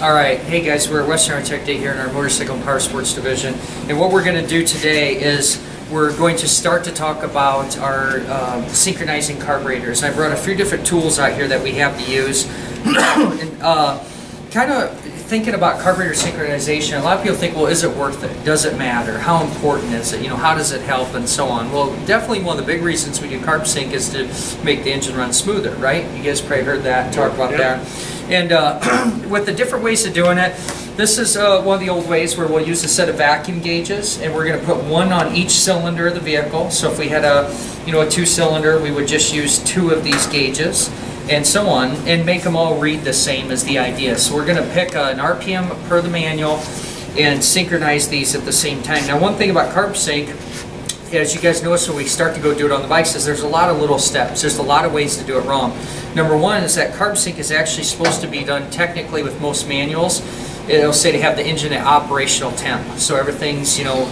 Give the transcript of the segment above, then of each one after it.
Alright, hey guys, we're at Western Auto Tech Day here in our Motorcycle and Power Sports division, and what we're going to do today is we're going to start to talk about our synchronizing carburetors. I brought a few different tools out here that we have to use, and kind of thinking about carburetor synchronization. A lot of people think, well, is it worth it? Does it matter? How important is it? You know, how does it help, and so on. Well, definitely one of the big reasons we do carb sync is to make the engine run smoother, right? You guys probably heard that talk about that. And with the different ways of doing it, this is one of the old ways where we'll use a set of vacuum gauges, and we're going to put one on each cylinder of the vehicle. So if we had a, you know, a two-cylinder, we would just use two of these gauges, and so on, and make them all read the same is the idea. So we're going to pick an RPM per the manual and synchronize these at the same time. Now, one thing about carb sync, as you guys notice when we start to go do it on the bikes, is there's a lot of little steps. There's a lot of ways to do it wrong. Number one is that carb sync is actually supposed to be done technically with most manuals. It'll say to have the engine at operational temp. So everything's, you know,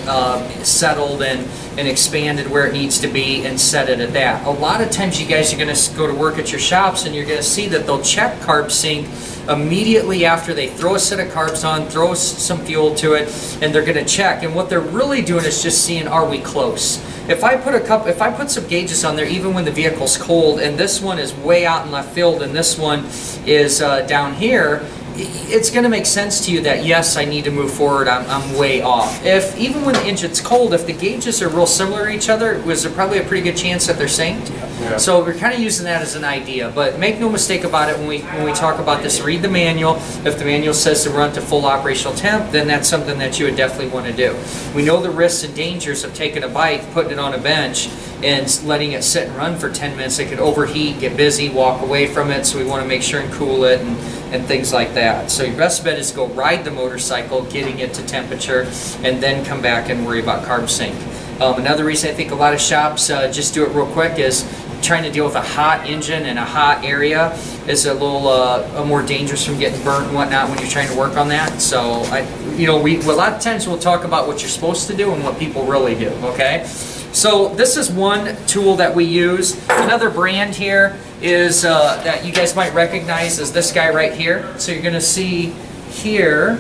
settled and expanded where it needs to be and set it at that. A lot of times you guys are going to go to work at your shops and you're going to see that they'll check carb sync immediately after they throw a set of carbs on, throw some fuel to it, and they're going to check. And what they're really doing is just seeing, are we close? If I put some gauges on there, even when the vehicle's cold, and this one is way out in left field and this one is down here, it's going to make sense to you that, yes, I need to move forward, I'm way off. If even when the engine's cold, if the gauges are real similar to each other, was there probably a pretty good chance that they're synced? Yeah. So we're kind of using that as an idea, but make no mistake about it, when we talk about this, read the manual. If the manual says to run to full operational temp, then that's something that you would definitely want to do. We know the risks and dangers of taking a bike, putting it on a bench, and letting it sit and run for 10 minutes. It could overheat, get busy, walk away from it, so we want to make sure and cool it and things like that. So your best bet is go ride the motorcycle, getting it to temperature, and then come back and worry about carb sync. Another reason I think a lot of shops just do it real quick is trying to deal with a hot engine and a hot area is a little more dangerous from getting burnt and whatnot when you're trying to work on that. So, a lot of times we'll talk about what you're supposed to do and what people really do, okay? So this is one tool that we use. Another brand here is that you guys might recognize is this guy right here. So you're going to see here,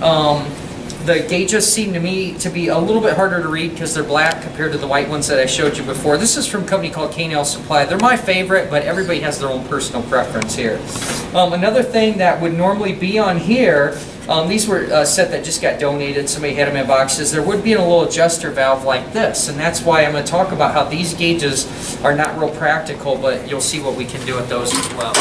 the gauges seem to me to be a little bit harder to read because they're black compared to the white ones that I showed you before. This is from a company called K&L Supply. They're my favorite, but everybody has their own personal preference here. Another thing that would normally be on here, these were a set that just got donated. Somebody had them in boxes. There would be a little adjuster valve like this, and that's why I'm going to talk about how these gauges are not real practical, but you'll see what we can do with those as well.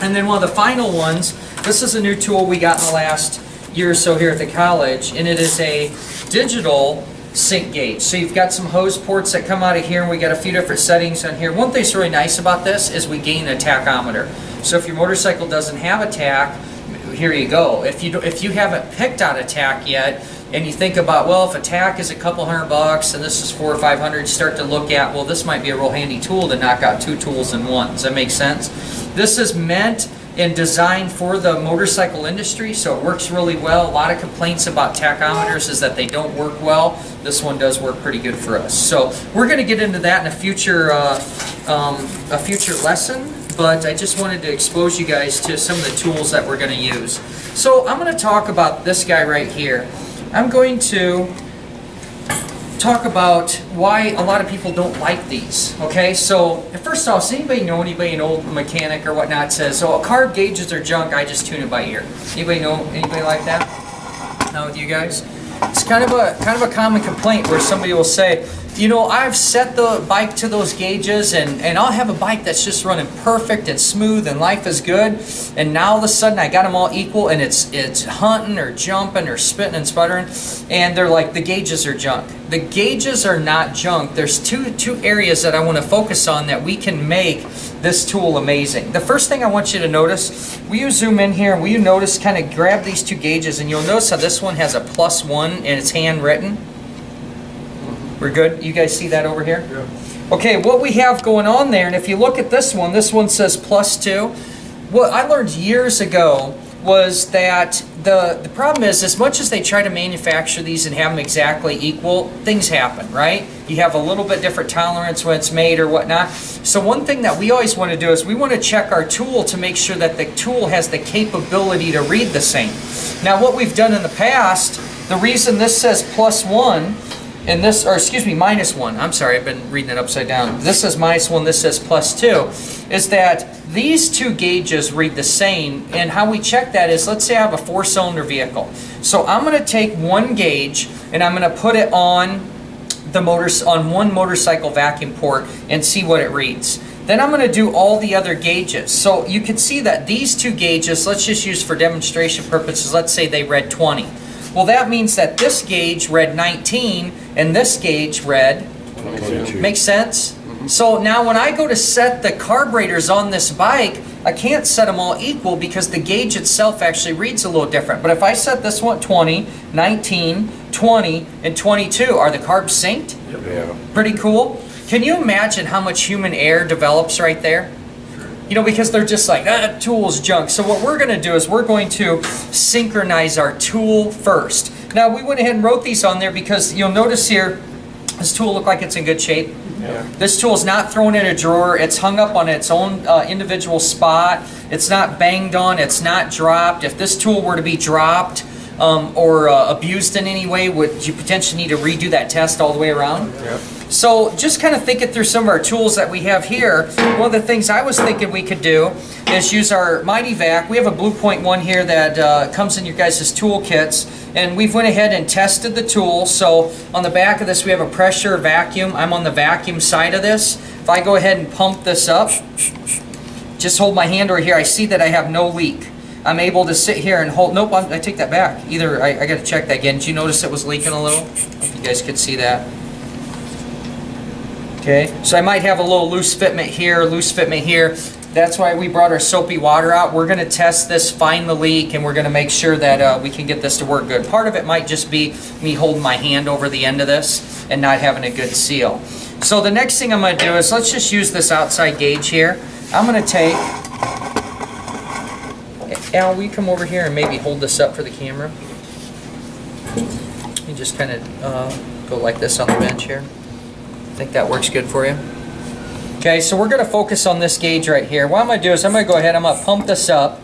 And then one of the final ones, this is a new tool we got in the last year or so here at the college, and it is a digital sync gauge. So you've got some hose ports that come out of here, and we got a few different settings on here. One thing that's really nice about this is we gain a tachometer. So if your motorcycle doesn't have a tach, here you go. If you haven't picked out a tach yet, and you think about, well, if a tach is a couple $100 and this is 400 or 500, start to look at, well, this might be a real handy tool to knock out two tools in one. Does that make sense? This is meant and designed for the motorcycle industry, so it works really well. A lot of complaints about tachometers is that they don't work well. This one does work pretty good for us. So we're going to get into that in a future lesson, but I just wanted to expose you guys to some of the tools that we're going to use. So I'm going to talk about this guy right here. I'm going to talk about why a lot of people don't like these. Okay, so first off, does anybody know anybody, an old mechanic or whatnot, says, oh, carb gauges are junk, I just tune it by ear? Anybody like that? Not with you guys? It's kind of a common complaint where somebody will say, you know, I've set the bike to those gauges and I'll have a bike that's just running perfect and smooth and life is good, and now all of a sudden I got them all equal and it's hunting or jumping or spitting and sputtering, and they're like, the gauges are junk. The gauges are not junk. There's two areas that I want to focus on that we can make this tool amazing. The first thing I want you to notice, will you zoom in here and will you notice, kind of grab these two gauges, and you'll notice how this one has a +1 and it's handwritten. We're good? You guys see that over here? Yeah. Okay, what we have going on there, and if you look at this one says +2. What I learned years ago was that The problem is, as much as they try to manufacture these and have them exactly equal, things happen, right? You have a little bit different tolerance when it's made or whatnot. So one thing that we always want to do is we want to check our tool to make sure that the tool has the capability to read the same. Now what we've done in the past, the reason this says +1 and this, or excuse me, -1, I'm sorry, I've been reading it upside down. This says -1, this says +2, is that these two gauges read the same, and how we check that is, let's say I have a 4-cylinder vehicle. So I'm going to take one gauge and I'm going to put it on the motors on one motorcycle vacuum port and see what it reads. Then I'm going to do all the other gauges. So you can see that these two gauges, let's just use for demonstration purposes, let's say they read 20. Well, that means that this gauge read 19 and this gauge read 22. Make sense? So now when I go to set the carburetors on this bike, I can't set them all equal because the gauge itself actually reads a little different. But if I set this one 20, 19, 20, and 22, are the carbs synced? Yeah. Pretty cool. Can you imagine how much human error develops right there? You know, because they're just like, that tool's junk. So what we're going to do is we're going to synchronize our tool first. Now we went ahead and wrote these on there because you'll notice here, this tool looks like it's in good shape. Yeah. This tool is not thrown in a drawer. It's hung up on its own individual spot. It's not banged on. It's not dropped. If this tool were to be dropped or abused in any way, would you potentially need to redo that test all the way around? Yeah. So just kind of thinking through some of our tools that we have here, one of the things I was thinking we could do is use our Mighty Vac. We have a Blue Point one here that comes in your guys' tool kits, and we've went ahead and tested the tool. So on the back of this we have a pressure vacuum. I'm on the vacuum side of this. If I go ahead and pump this up, just hold my hand over here, I see that I have no leak. I'm able to sit here and hold, nope, I take that back. Either, I got to check that again. Did you notice it was leaking a little? I hope you guys could see that. Okay, so I might have a little loose fitment here, loose fitment here. That's why we brought our soapy water out. We're going to test this, find the leak, and we're going to make sure that we can get this to work good. Part of it might just be me holding my hand over the end of this and not having a good seal. So the next thing I'm going to do is let's just use this outside gauge here. I'm going to take, Al, will you come over here and maybe hold this up for the camera? You just kind of go like this on the bench here. I think that works good for you. Okay, so we're going to focus on this gauge right here. What I'm going to do is I'm going to go ahead, I'm going to pump this up.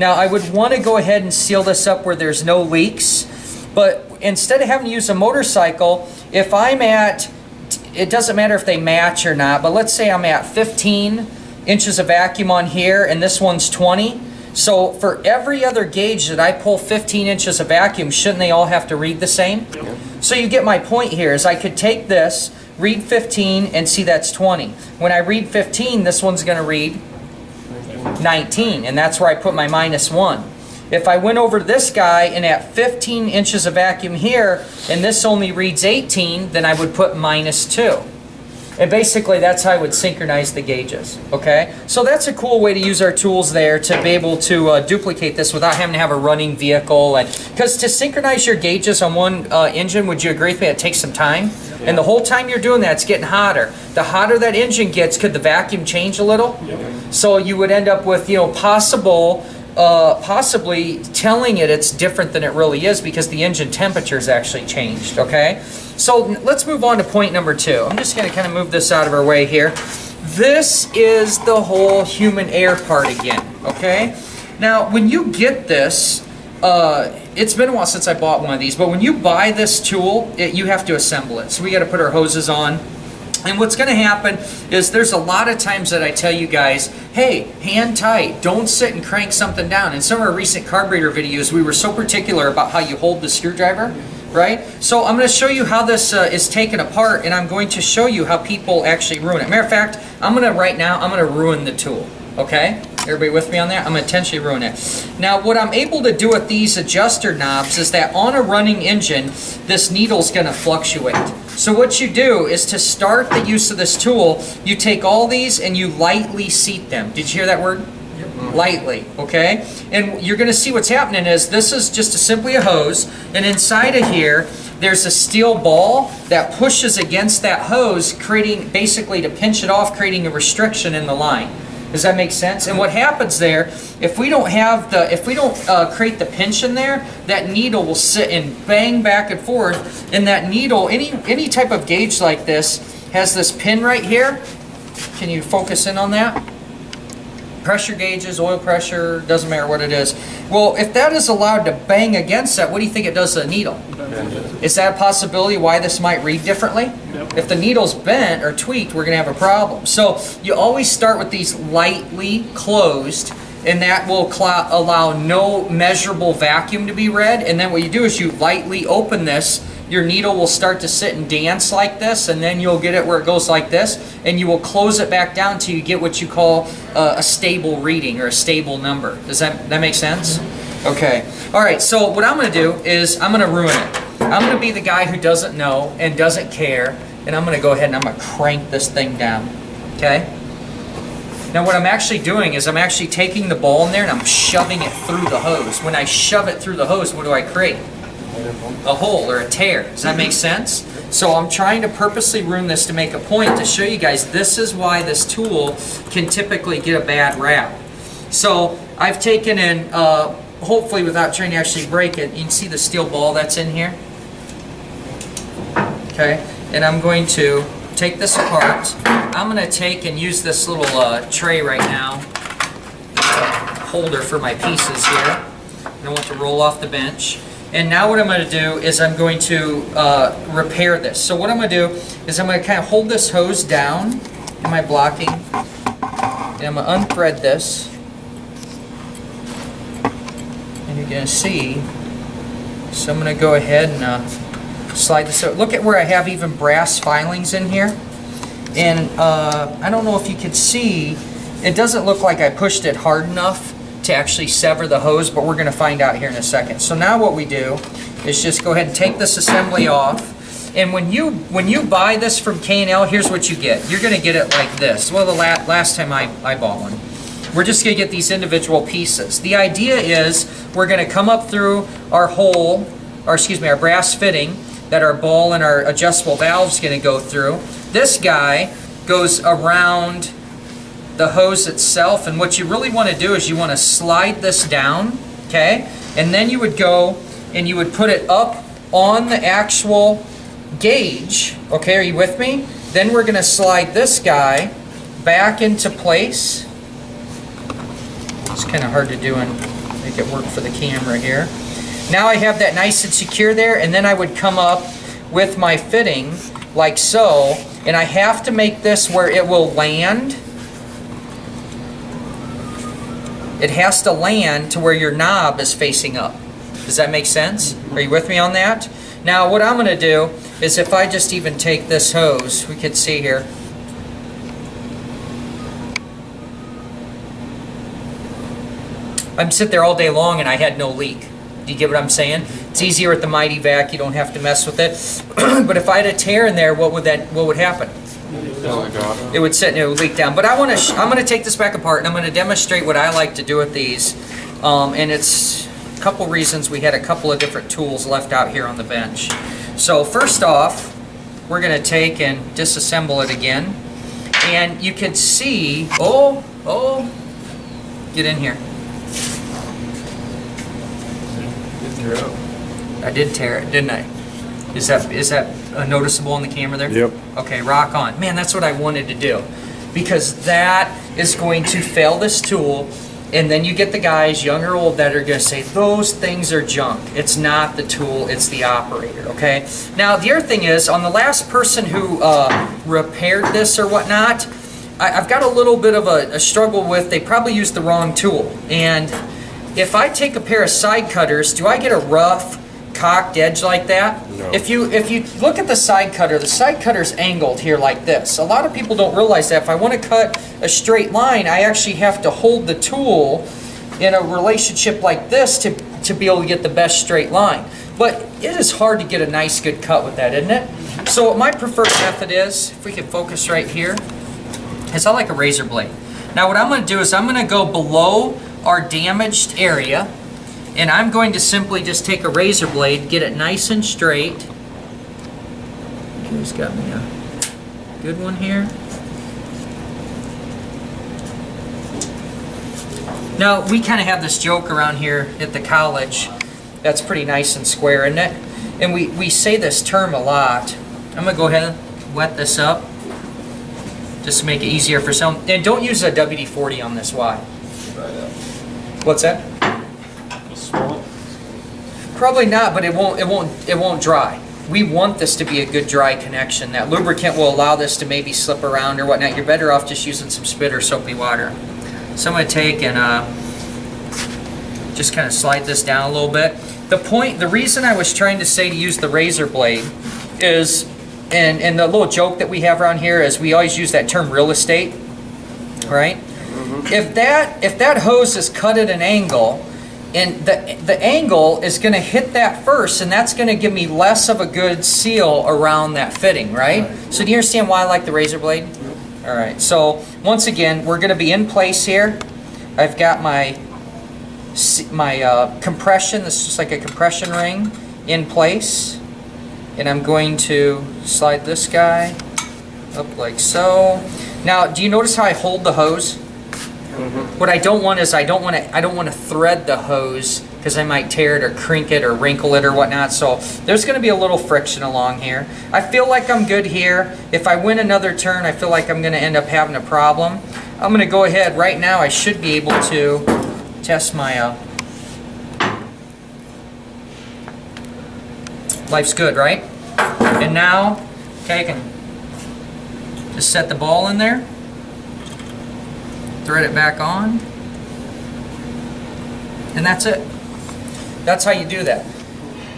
Now I would want to go ahead and seal this up where there's no leaks, but instead of having to use a motorcycle, if I'm at, it doesn't matter if they match or not, but let's say I'm at 15 inches of vacuum on here and this one's 20. So for every other gauge that I pull 15 inches of vacuum, shouldn't they all have to read the same? Yeah. So you get my point here is I could take this, read 15 and see that's 20. When I read 15, this one's going to read 19, and that's where I put my -1. If I went over to this guy and at 15 inches of vacuum here, and this only reads 18, then I would put -2. And basically that's how I would synchronize the gauges, okay? So that's a cool way to use our tools there to be able to duplicate this without having to have a running vehicle. Because to synchronize your gauges on one engine, would you agree with me, it takes some time? Yeah. And the whole time you're doing that, it's getting hotter. The hotter that engine gets, could the vacuum change a little? Yeah. So you would end up with, you know, possibly telling it it's different than it really is because the engine temperature's actually changed, okay? So let's move on to point number 2. I'm just going to kind of move this out of our way here. This is the whole human error part again, okay? Now, when you get this, it's been a while since I bought one of these, but when you buy this tool, you have to assemble it. So we got to put our hoses on. And what's going to happen is there's a lot of times that I tell you guys, hey, hand tight, don't sit and crank something down. In some of our recent carburetor videos, we were so particular about how you hold the screwdriver, right? So I'm going to show you how this is taken apart, and I'm going to show you how people actually ruin it. Matter of fact, right now, I'm going to ruin the tool, okay? Everybody with me on that? I'm going to intentionally ruin it. Now, what I'm able to do with these adjuster knobs is that on a running engine, this needle's going to fluctuate. So what you do is to start the use of this tool, you take all these and you lightly seat them. Did you hear that word? Yep. Lightly, okay? And you're going to see what's happening is this is just simply a hose, and inside of here, there's a steel ball that pushes against that hose, creating, basically to pinch it off, creating a restriction in the line. Does that make sense? And what happens there, if we don't have the, if we don't create the pinch in there, that needle will sit and bang back and forth. And that needle, any type of gauge like this, has this pin right here. Can you focus in on that? Pressure gauges, oil pressure, doesn't matter what it is. Well, if that is allowed to bang against that, what do you think it does to the needle? Is that a possibility why this might read differently? Yep. If the needle's bent or tweaked, we're going to have a problem. So you always start with these lightly closed, and that will allow no measurable vacuum to be read. And then what you do is you lightly open this. Your needle will start to sit and dance like this, and then you'll get it where it goes like this, and you will close it back down till you get what you call a stable reading or a stable number. Does that make sense? Okay. All right, so what I'm going to do is I'm going to ruin it. I'm going to be the guy who doesn't know and doesn't care, and I'm going to go ahead and I'm going to crank this thing down. Okay? Now what I'm actually doing is I'm actually taking the ball in there and I'm shoving it through the hose. When I shove it through the hose, what do I create? A hole or a tear. Does that make sense? So I'm trying to purposely ruin this to make a point to show you guys this is why this tool can typically get a bad rap. So I've taken in, hopefully without trying to actually break it, you can see the steel ball that's in here. Okay, and I'm going to take this apart. I'm going to take and use this little tray right now, holder for my pieces here. I don't want to roll off the bench. And now what I'm going to do is I'm going to repair this. So what I'm going to do is I'm going to kind of hold this hose down in my blocking, and I'm going to unthread this, and you're going to see. So I'm going to go ahead and slide this out. Look at where I have even brass filings in here, and I don't know if you can see, it doesn't look like I pushed it hard enough to actually sever the hose, but we're going to find out here in a second. So now what we do is just go ahead and take this assembly off. And when you buy this from K&L, here's what you get. You're going to get it like this. Well, the last time I bought one. We're just going to get these individual pieces. The idea is we're going to come up through our hole, or excuse me, our brass fitting that our ball and our adjustable valve's going to go through. This guy goes around the hose itself, and what you really want to do is you want to slide this down, okay, and then you would go and you would put it up on the actual gauge, okay, are you with me? Then we're going to slide this guy back into place. It's kind of hard to do and make it work for the camera here. Now I have that nice and secure there, and then I would come up with my fitting like so, and I have to make this where it will land. It has to land to where your knob is facing up. Does that make sense? Are you with me on that? Now what I'm going to do is if I just even take this hose, we could see here. I'm sitting there all day long and I had no leak. Do you get what I'm saying? It's easier with the Mighty Vac, you don't have to mess with it. But if I had a tear in there, what would happen? It would sit and it would leak down. But I'm going to take this back apart, and I'm going to demonstrate what I like to do with these. And it's a couple reasons we had a couple of different tools left out here on the bench. So first off, we're going to take and disassemble it again. And you can see, oh, get in here. I did tear it, didn't I? Is that noticeable on the camera there? Yep. Okay, rock on. Man, that's what I wanted to do, because that is going to fail this tool, and then you get the guys, young or old, that are going to say, those things are junk. It's not the tool, it's the operator, okay? Now, the other thing is, on the last person who repaired this or whatnot, I've got a little bit of a struggle with, they probably used the wrong tool. And if I take a pair of side cutters, do I get a rough, cocked edge like that? No. If you look at the side cutter's angled here like this. A lot of people don't realize that. If I want to cut a straight line, I actually have to hold the tool in a relationship like this to be able to get the best straight line. But it is hard to get a nice good cut with that, isn't it? So what my preferred method is, if we can focus right here, is I like a razor blade. Now what I'm going to do is I'm going to go below our damaged area, and I'm going to simply just take a razor blade, get it nice and straight. Who's got me a good one here? Now, we kind of have this joke around here at the college that's pretty nice and square, isn't it? And we say this term a lot. I'm going to go ahead and wet this up just to make it easier for some. And don't use a WD-40 on this. Why? What's that? Probably not, but it won't dry. We want this to be a good dry connection. That lubricant will allow this to maybe slip around or whatnot. You're better off just using some spit or soapy water. So I'm going to take and just kind of slide this down a little bit. The reason I was trying to say to use the razor blade is, and the little joke that we have around here is we always use that term real estate, right? Mm-hmm. If that hose is cut at an angle, and the angle is going to hit that first, and that's going to give me less of a good seal around that fitting, right? So do you understand why I like the razor blade? Yep. All right, so once again, we're going to be in place here. I've got my compression, this is just like a compression ring, in place. And I'm going to slide this guy up like so. Now, do you notice how I hold the hose? Mm-hmm. What I don't want is I don't want to thread the hose because I might tear it or crink it or wrinkle it or whatnot. So there's going to be a little friction along here. I feel like I'm good here. If I win another turn, I feel like I'm going to end up having a problem. I'm going to go ahead right now. I should be able to test my life's good, right? And now, okay, I can just set the ball in there. Thread it back on, and that's it. That's how you do that,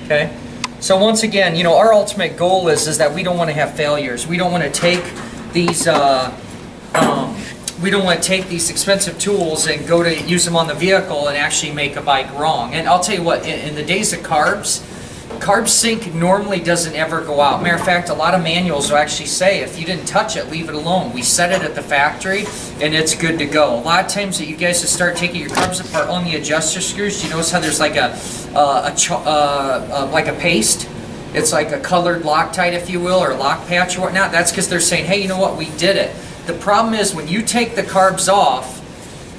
okay? So once again, you know, our ultimate goal is that we don't want to have failures. We don't want to take these expensive tools and go to use them on the vehicle and actually make a bike wrong. And I'll tell you what, in the days of carbs, carb sink normally doesn't ever go out. Matter of fact, a lot of manuals will actually say if you didn't touch it, leave it alone. We set it at the factory and it's good to go. A lot of times that you guys just start taking your carbs apart on the adjuster screws, you notice how there's like a paste? It's like a colored Loctite, if you will, or a lock patch or whatnot. That's because they're saying, hey, you know what, we did it. The problem is when you take the carbs off,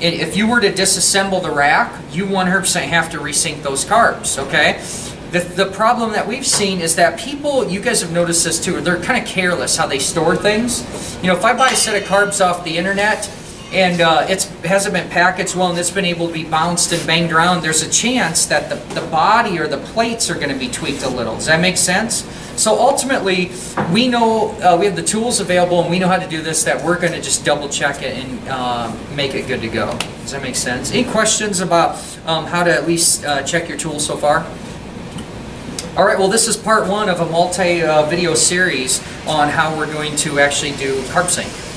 if you were to disassemble the rack, you 100% have to resync those carbs, okay? The problem that we've seen is that people, you guys have noticed this too, they're kind of careless how they store things. You know, if I buy a set of carbs off the internet and it hasn't been packaged well and it's been able to be bounced and banged around, there's a chance that the body or the plates are going to be tweaked a little. Does that make sense? So ultimately, we know we have the tools available and we know how to do this, that we're going to just double check it and make it good to go. Does that make sense? Any questions about how to at least check your tools so far? All right, well, this is part 1 of a multi-video series on how we're going to actually do carb sync.